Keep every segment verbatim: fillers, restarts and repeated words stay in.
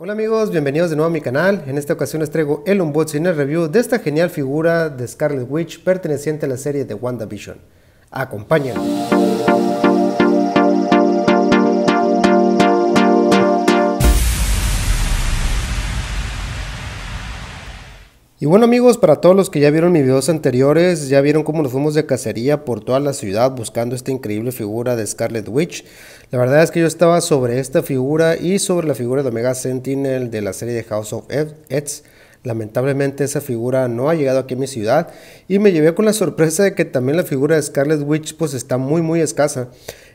Hola amigos, bienvenidos de nuevo a mi canal. En esta ocasión les traigo el unboxing y el review de esta genial figura de Scarlet Witch perteneciente a la serie de WandaVision. Acompáñenme. Y bueno amigos, para todos los que ya vieron mis videos anteriores, ya vieron cómo nos fuimos de cacería por toda la ciudad buscando esta increíble figura de Scarlet Witch. La verdad es que yo estaba sobre esta figura y sobre la figura de Omega Sentinel de la serie de House of Eds. Lamentablemente esa figura no ha llegado aquí a mi ciudad y me llevé con la sorpresa de que también la figura de Scarlet Witch pues está muy muy escasa.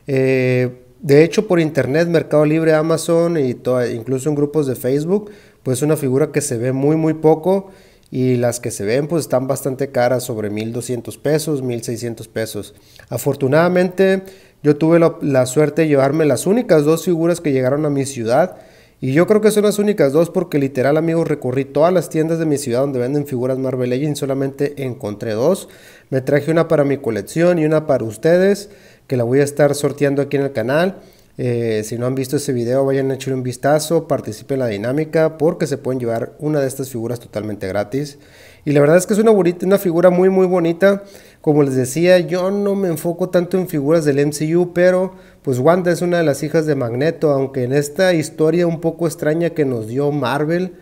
Eh, de hecho por internet, Mercado Libre, Amazon y todo, incluso en grupos de Facebook, pues es una figura que se ve muy muy poco y las que se ven pues están bastante caras, sobre mil doscientos pesos, mil seiscientos pesos. Afortunadamente yo tuve la, la suerte de llevarme las únicas dos figuras que llegaron a mi ciudad. Y yo creo que son las únicas dos porque literal amigos recorrí todas las tiendas de mi ciudad donde venden figuras Marvel Legends. Solamente encontré dos. Me traje una para mi colección y una para ustedes, que la voy a estar sorteando aquí en el canal. Eh, si no han visto ese video, vayan a echarle un vistazo, participen en la dinámica porque se pueden llevar una de estas figuras totalmente gratis. Y la verdad es que es una, bonita, una figura muy muy bonita. Como les decía, yo no me enfoco tanto en figuras del M C U, pero pues Wanda es una de las hijas de Magneto, aunque en esta historia un poco extraña que nos dio Marvel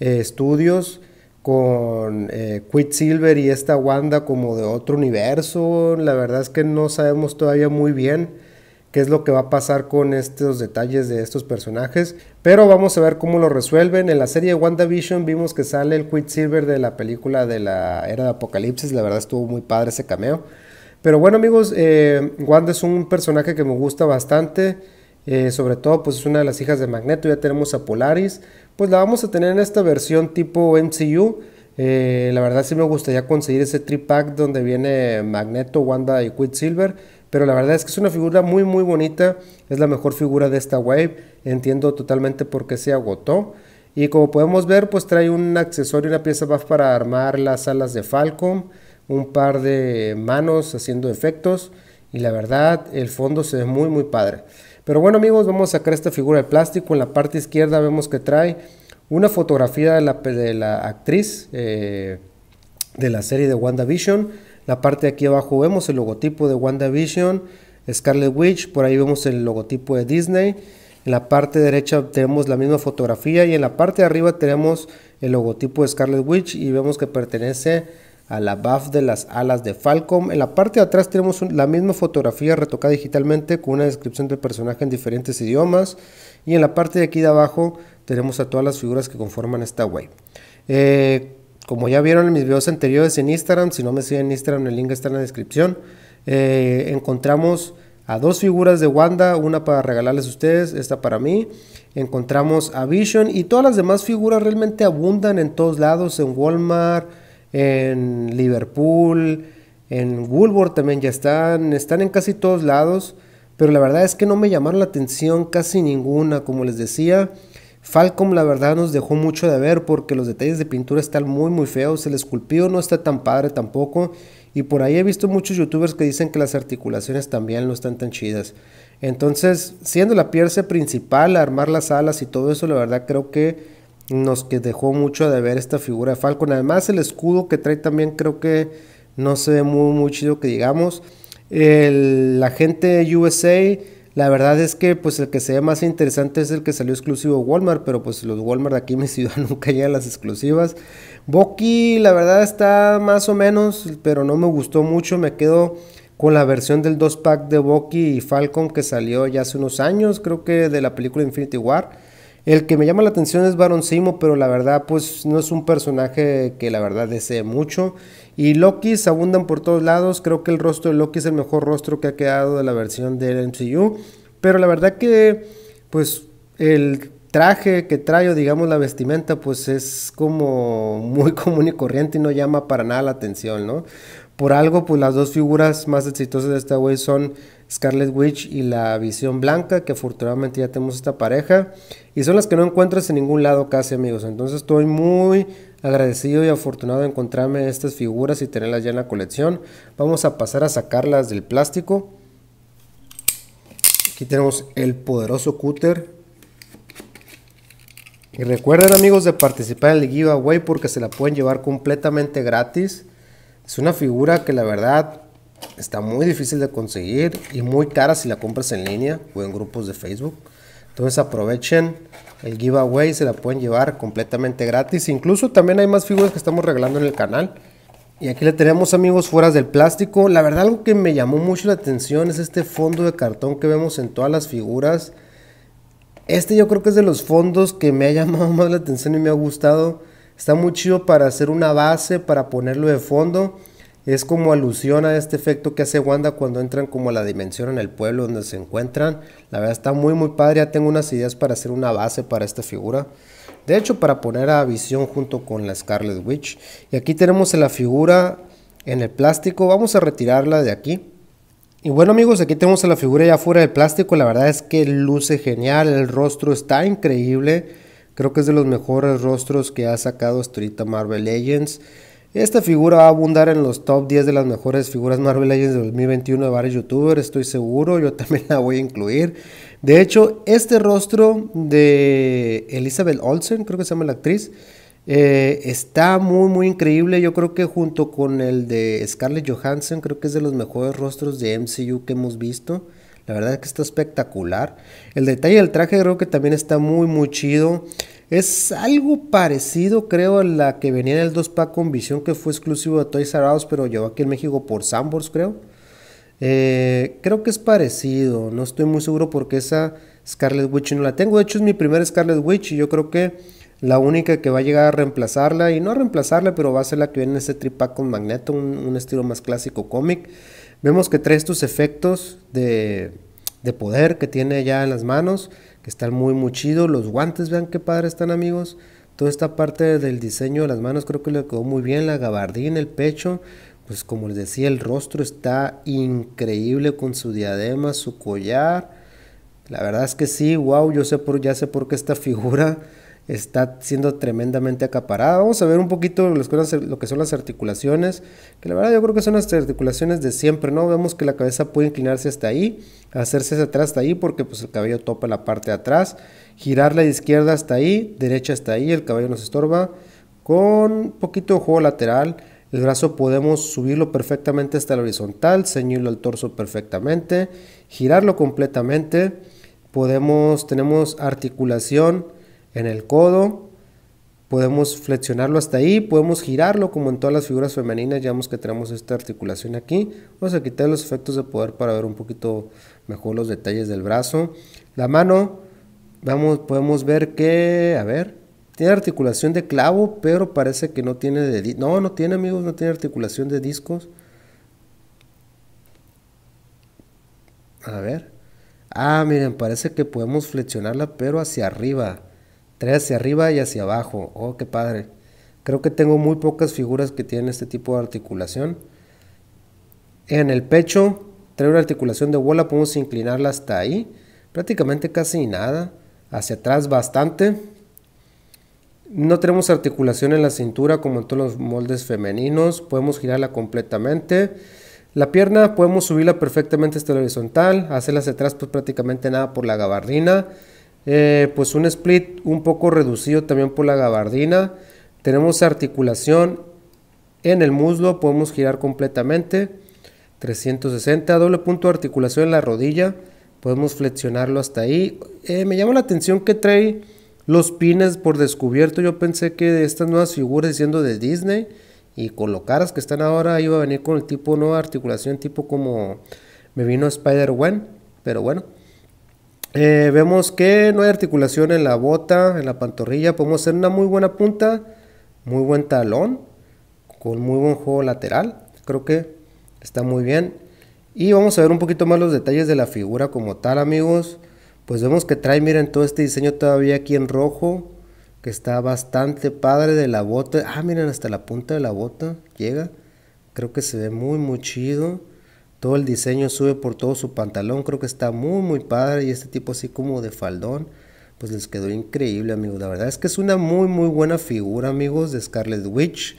eh, Studios con eh, Quicksilver y esta Wanda como de otro universo, la verdad es que no sabemos todavía muy bien qué es lo que va a pasar con estos detalles de estos personajes, pero vamos a ver cómo lo resuelven. En la serie de WandaVision vimos que sale el Quicksilver de la película de la era de Apocalipsis, la verdad estuvo muy padre ese cameo. Pero bueno amigos, eh, Wanda es un personaje que me gusta bastante, eh, sobre todo pues es una de las hijas de Magneto, ya tenemos a Polaris, pues la vamos a tener en esta versión tipo M C U. Eh, la verdad sí me gustaría conseguir ese tripack donde viene Magneto, Wanda y Quicksilver, pero la verdad es que es una figura muy muy bonita, es la mejor figura de esta wave, entiendo totalmente por qué se agotó. Y como podemos ver pues trae un accesorio, una pieza buff para armar las alas de Falcon, un par de manos haciendo efectos y la verdad el fondo se ve muy muy padre. Pero bueno amigos, vamos a sacar esta figura de plástico. En la parte izquierda vemos que trae una fotografía de la, de la actriz eh, de la serie de WandaVision. La parte de aquí abajo vemos el logotipo de WandaVision, Scarlet Witch, por ahí vemos el logotipo de Disney. En la parte derecha tenemos la misma fotografía y en la parte de arriba tenemos el logotipo de Scarlet Witch y vemos que pertenece a la buff de las alas de Falcon. En la parte de atrás tenemos un, la misma fotografía retocada digitalmente con una descripción del personaje en diferentes idiomas. Y en la parte de aquí de abajo tenemos a todas las figuras que conforman esta wave. Eh, como ya vieron en mis videos anteriores en Instagram, si no me siguen en Instagram el link está en la descripción. Eh, encontramos a dos figuras de Wanda, una para regalarles a ustedes, esta para mí. Encontramos a Vision y todas las demás figuras realmente abundan en todos lados, en Walmart, en Liverpool, en Woolworth también ya están, están en casi todos lados, pero la verdad es que no me llamaron la atención casi ninguna. Como les decía, Falcon la verdad nos dejó mucho de ver porque los detalles de pintura están muy muy feos, el esculpido no está tan padre tampoco y por ahí he visto muchos youtubers que dicen que las articulaciones también no están tan chidas. Entonces, siendo la pieza principal, armar las alas y todo eso, la verdad creo que nos que dejó mucho de ver esta figura de Falcon. Además el escudo que trae también creo que no se ve muy muy chido que digamos. El, la gente U S A, la verdad es que pues el que se ve más interesante es el que salió exclusivo de Walmart, pero pues los Walmart de aquí en mi ciudad nunca llegan las exclusivas. Bucky la verdad está más o menos, pero no me gustó mucho, me quedo con la versión del dos pack de Bucky y Falcon que salió ya hace unos años, creo que de la película Infinity War. El que me llama la atención es Baron Simo, pero la verdad pues no es un personaje que la verdad desee mucho. Y Loki se abundan por todos lados, creo que el rostro de Loki es el mejor rostro que ha quedado de la versión del M C U. Pero la verdad que pues el traje que trae o digamos la vestimenta pues es como muy común y corriente y no llama para nada la atención, ¿no? Por algo pues las dos figuras más exitosas de esta wave son Scarlet Witch y la Visión Blanca, que afortunadamente ya tenemos esta pareja y son las que no encuentras en ningún lado casi amigos. Entonces estoy muy agradecido y afortunado de encontrarme estas figuras y tenerlas ya en la colección. Vamos a pasar a sacarlas del plástico. Aquí tenemos el poderoso cúter Y recuerden, amigos, de participar en el giveaway porque se la pueden llevar completamente gratis. Es una figura que la verdad está muy difícil de conseguir y muy cara si la compras en línea o en grupos de Facebook. Entonces aprovechen el giveaway, se la pueden llevar completamente gratis. Incluso también hay más figuras que estamos regalando en el canal. Y aquí la tenemos, amigos, fuera del plástico. La verdad, algo que me llamó mucho la atención es este fondo de cartón que vemos en todas las figuras. Este yo creo que es de los fondos que me ha llamado más la atención y me ha gustado. Está muy chido para hacer una base, para ponerlo de fondo. Es como alusión a este efecto que hace Wanda cuando entran como a la dimensión en el pueblo donde se encuentran. La verdad está muy muy padre. Ya tengo unas ideas para hacer una base para esta figura. De hecho, para poner a Vision junto con la Scarlet Witch. Y aquí tenemos la figura en el plástico. Vamos a retirarla de aquí. Y bueno, amigos, aquí tenemos a la figura ya fuera del plástico. La verdad es que luce genial. El rostro está increíble. Creo que es de los mejores rostros que ha sacado hasta ahorita Marvel Legends. Esta figura va a abundar en los top diez de las mejores figuras Marvel Legends de dos mil veintiuno de varios youtubers, estoy seguro, yo también la voy a incluir. De hecho, este rostro de Elizabeth Olsen, creo que se llama la actriz, eh, está muy muy increíble. Yo creo que junto con el de Scarlett Johansson, creo que es de los mejores rostros de M C U que hemos visto. La verdad es que está espectacular. El detalle del traje creo que también está muy muy chido. Es algo parecido, creo, a la que venía en el dos pack con Vision, que fue exclusivo de Toys R Us, pero llegó aquí en México por Zambors, creo. Eh, creo que es parecido, no estoy muy seguro porque esa Scarlet Witch no la tengo. De hecho, es mi primera Scarlet Witch y yo creo que la única que va a llegar a reemplazarla, y no a reemplazarla, pero va a ser la que viene en ese tripack con Magneto, un, un estilo más clásico cómic. Vemos que trae estos efectos de, de poder que tiene ya en las manos, que están muy muy chidos. Los guantes, vean qué padre están, amigos. Toda esta parte del diseño de las manos creo que le quedó muy bien. La gabardina, el pecho, pues como les decía, el rostro está increíble con su diadema, su collar. La verdad es que sí, wow, yo sé por, ya sé por qué esta figura está siendo tremendamente acaparada. Vamos a ver un poquito lo que son las articulaciones, que la verdad yo creo que son las articulaciones de siempre, ¿no? Vemos que la cabeza puede inclinarse hasta ahí, hacerse hacia atrás hasta ahí, porque pues el cabello topa la parte de atrás, girar la izquierda hasta ahí, derecha hasta ahí, el cabello nos estorba, con un poquito de juego lateral. El brazo podemos subirlo perfectamente hasta la horizontal, ceñirlo al torso perfectamente, girarlo completamente. Podemos, tenemos articulación en el codo, podemos flexionarlo hasta ahí, podemos girarlo como en todas las figuras femeninas. Ya vemos que tenemos esta articulación aquí. Vamos a quitar los efectos de poder para ver un poquito mejor los detalles del brazo. La mano, vamos, podemos ver que, a ver, tiene articulación de clavo, pero parece que no tiene de, no, no tiene, amigos, no tiene articulación de discos. A ver, ah, miren, parece que podemos flexionarla, pero hacia arriba. Trae hacia arriba y hacia abajo. Oh, qué padre. Creo que tengo muy pocas figuras que tienen este tipo de articulación. En el pecho trae una articulación de bola. Podemos inclinarla hasta ahí. Prácticamente casi nada. Hacia atrás bastante. No tenemos articulación en la cintura como en todos los moldes femeninos. Podemos girarla completamente. La pierna podemos subirla perfectamente hasta la horizontal. Hacerla hacia atrás pues prácticamente nada por la gabardina. Eh, pues un split un poco reducido también por la gabardina. Tenemos articulación en el muslo, podemos girar completamente trescientos sesenta, doble punto de articulación en la rodilla, podemos flexionarlo hasta ahí. Eh, me llama la atención que trae los pines por descubierto. Yo pensé que de estas nuevas figuras siendo de Disney y con lo caras que están ahora iba a venir con el tipo nueva articulación, tipo como me vino Spider-Woman, pero bueno. Eh, vemos que no hay articulación en la bota, en la pantorrilla. Podemos hacer una muy buena punta, muy buen talón, con muy buen juego lateral. Creo que está muy bien. Y vamos a ver un poquito más los detalles de la figura como tal, amigos. Pues vemos que trae, miren, todo este diseño todavía aquí en rojo, que está bastante padre de la bota. Ah, miren, hasta la punta de la bota llega. Creo que se ve muy muy chido. Todo el diseño sube por todo su pantalón. Creo que está muy muy padre. Y este tipo así como de faldón, pues les quedó increíble, amigos. La verdad es que es una muy muy buena figura, amigos, de Scarlet Witch.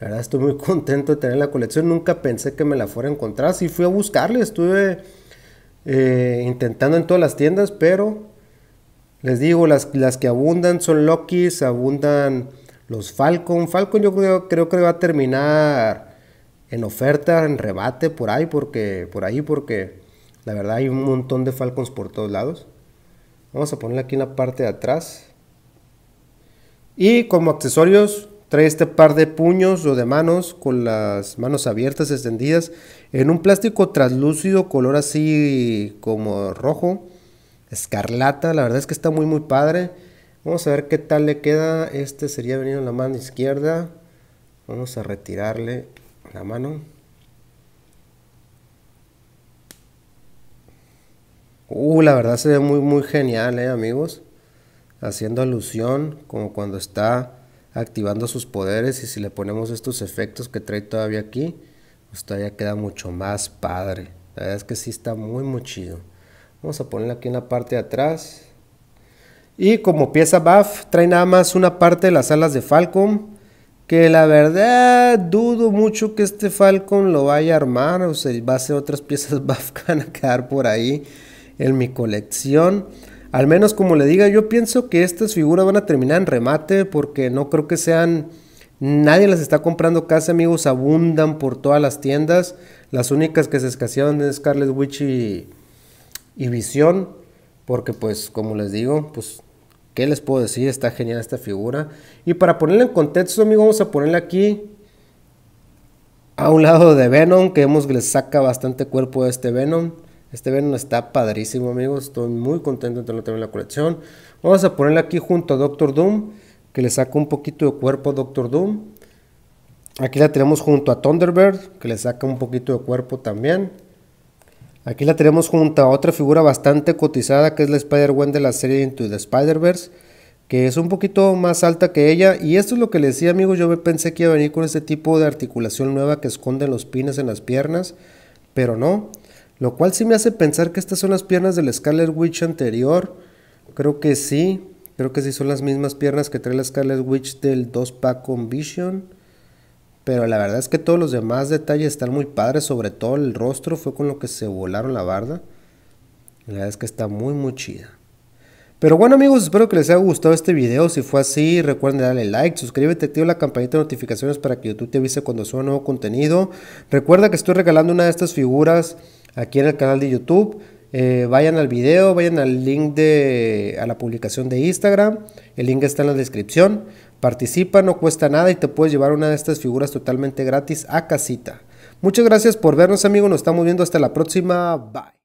La verdad estoy muy contento de tener la colección. Nunca pensé que me la fuera a encontrar. Sí fui a buscarla. Estuve eh, intentando en todas las tiendas, pero Les digo, las, las que abundan son Lokis, abundan los Falcon. Falcon yo creo, creo que va a terminar en oferta, en rebate, por ahí, porque por ahí porque la verdad hay un montón de Falcons por todos lados. Vamos a ponerla aquí en la parte de atrás. Y como accesorios, trae este par de puños o de manos con las manos abiertas, extendidas, en un plástico translúcido, color así como rojo escarlata. La verdad es que está muy muy padre. Vamos a ver qué tal le queda. Este sería venido en la mano izquierda. Vamos a retirarle la mano. Uh, la verdad se ve muy muy genial, eh, amigos. Haciendo alusión como cuando está activando sus poderes, y si le ponemos estos efectos que trae todavía aquí, pues todavía queda mucho más padre. La verdad es que sí está muy muy chido. Vamos a ponerla aquí en la parte de atrás. Y como pieza buff, trae nada más una parte de las alas de Falcon, que la verdad dudo mucho que este Falcon lo vaya a armar. O sea, va a ser otras piezas buff que van a quedar por ahí en mi colección. Al menos, como le diga, yo pienso que estas figuras van a terminar en remate, porque no creo que sean... Nadie las está comprando casi, amigos. Abundan por todas las tiendas. Las únicas que se escasearon es Scarlet Witch y... y Vision, porque pues como les digo, pues qué les puedo decir, está genial esta figura. Y para ponerla en contexto, amigos, vamos a ponerla aquí a un lado de Venom, que vemos que le saca bastante cuerpo a este Venom. Este Venom está padrísimo, amigos, estoy muy contento de tenerlo también en la colección. Vamos a ponerla aquí junto a Doctor Doom, que le saca un poquito de cuerpo a Doctor Doom. Aquí la tenemos junto a Thunderbird, que le saca un poquito de cuerpo también. Aquí la tenemos junto a otra figura bastante cotizada, que es la Spider-Woman de la serie Into the Spider-Verse, que es un poquito más alta que ella. Y esto es lo que les decía, amigos, yo pensé que iba a venir con este tipo de articulación nueva que esconde los pines en las piernas, pero no. Lo cual sí me hace pensar que estas son las piernas del Scarlet Witch anterior. Creo que sí, creo que sí son las mismas piernas que trae la Scarlet Witch del dos pack con Vision. Pero la verdad es que todos los demás detalles están muy padres, sobre todo el rostro fue con lo que se volaron la barda. La verdad es que está muy muy chida. Pero bueno, amigos, espero que les haya gustado este video. Si fue así, recuerden darle like, suscríbete, activa la campanita de notificaciones para que YouTube te avise cuando suba nuevo contenido. Recuerda que estoy regalando una de estas figuras aquí en el canal de YouTube. Eh, vayan al video, vayan al link de a la publicación de Instagram, el link está en la descripción. Participa, no cuesta nada y te puedes llevar una de estas figuras totalmente gratis a casita. Muchas gracias por vernos, amigos, nos estamos viendo hasta la próxima, bye.